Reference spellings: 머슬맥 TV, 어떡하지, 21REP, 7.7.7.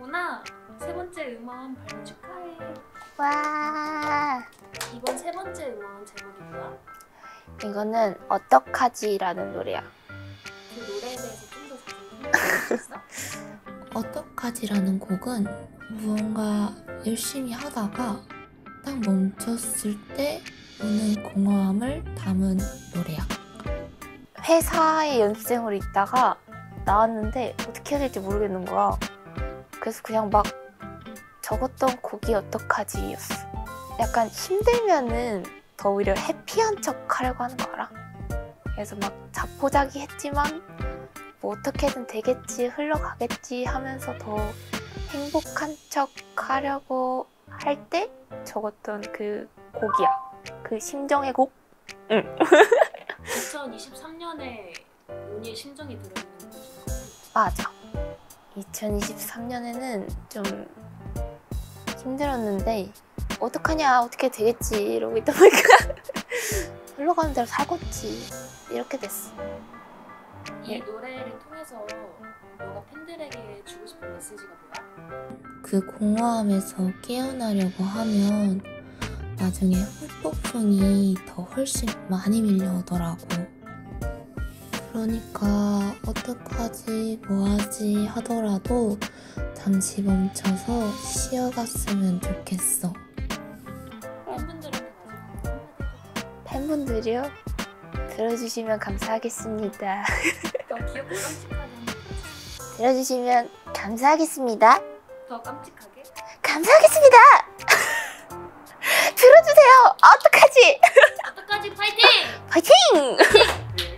오나, 세 번째 응원 발매 축하해. 와. 이번 세 번째 응원 제목이 뭐야? 이거는 어떡하지? 라는 노래야. 그 노래에 대해서 좀 더 자세히 설명해 줄 수 있어? 어떡하지라는 곡은 무언가 열심히 하다가 딱 멈췄을 때 오는 공허함을 담은 노래야. 회사에 연습생으로 있다가 나왔는데 어떻게 해야 될지 모르겠는 거야. 그래서 그냥 막 적었던 곡이 어떡하지였어. 약간 힘들면은 더 오히려 해피한 척 하려고 하는 거 알아? 그래서 막 자포자기 했지만 뭐 어떻게든 되겠지, 흘러가겠지 하면서 더 행복한 척 하려고 할 때 적었던 그 곡이야. 그 심정의 곡? 응. 2023년에 오니의 심정이 들어있는 곡이야. 맞아. 2023년에는 좀 힘들었는데 어떡하냐, 어떻게 되겠지 이러고 있다 보니까 흘러가는 대로 살겠지 이렇게 됐어. 이 노래를 통해서 너가 팬들에게 주고 싶은 메시지가 뭐야? 그 공허함에서 깨어나려고 하면 나중에 헛폭풍이 더 훨씬 많이 밀려오더라고. 그러니까 어떡하지, 뭐하지 하더라도 잠시 멈춰서 쉬어갔으면 좋겠어. 팬분들은? 팬분들이요? 들어주시면 감사하겠습니다. 더 귀엽고 깜찍하게. 들어주시면 감사하겠습니다. 더 깜찍하게? 감사하겠습니다! 들어주세요! 어떡하지! 어떡하지 파이팅! 파이팅! 파이팅!